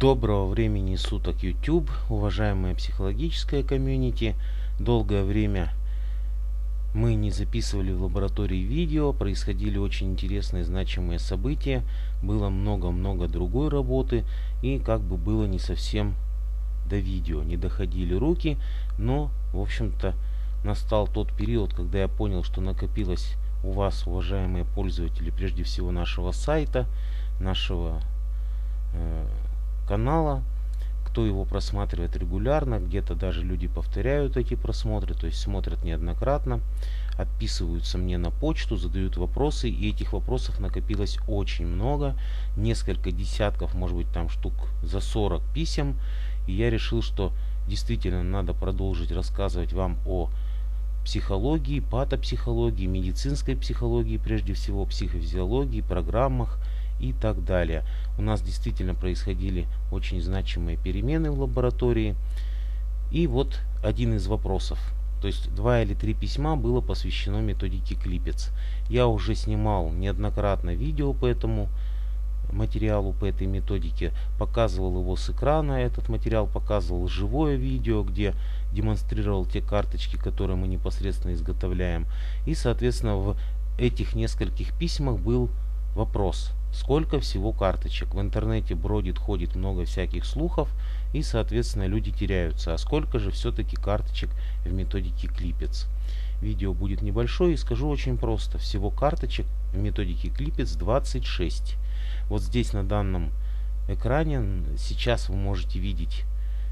Доброго времени суток, YouTube, уважаемая психологическая комьюнити. Долгое время мы не записывали в лаборатории видео, происходили очень интересные значимые события, было много-много другой работы, и как бы было не совсем до видео, не доходили руки, но, в общем-то, настал тот период, когда я понял, что накопилось у вас, уважаемые пользователи, прежде всего нашего сайта, нашего канала, кто его просматривает регулярно, где-то даже люди повторяют эти просмотры, то есть смотрят неоднократно, отписываются мне на почту, задают вопросы, и этих вопросов накопилось очень много, несколько десятков, может быть, там штук за 40 писем, и я решил, что действительно надо продолжить рассказывать вам о психологии, патопсихологии, медицинской психологии, прежде всего психофизиологии, программах и так далее. У нас действительно происходили очень значимые перемены в лаборатории. И вот один из вопросов, то есть 2 или 3 письма было посвящено методике Клипец. Я уже снимал неоднократно видео по этому материалу, по этой методике, показывал его с экрана, этот материал, показывал живое видео, где демонстрировал те карточки, которые мы непосредственно изготовляем. И, соответственно, в этих нескольких письмах был вопрос: сколько всего карточек? В интернете бродит, ходит много всяких слухов, и, соответственно, люди теряются. А сколько же все-таки карточек в методике Клипец? Видео будет небольшое, и скажу очень просто. Всего карточек в методике Клипец 26. Вот здесь на данном экране сейчас вы можете видеть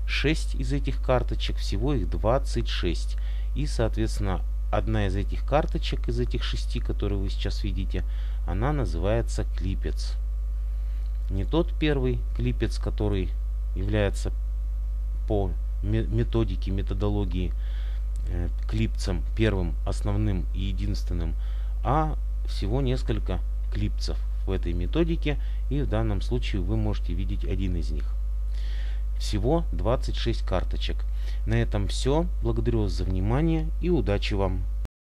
6 из этих карточек, всего их 26. И, соответственно, одна из этих карточек, из этих 6, которые вы сейчас видите, она называется клипец. Не тот первый клипец, который является по методике, методологии клипцем первым, основным и единственным, а всего несколько клипцев в этой методике, и в данном случае вы можете видеть один из них. Всего 26 карточек. На этом все. Благодарю вас за внимание и удачи вам!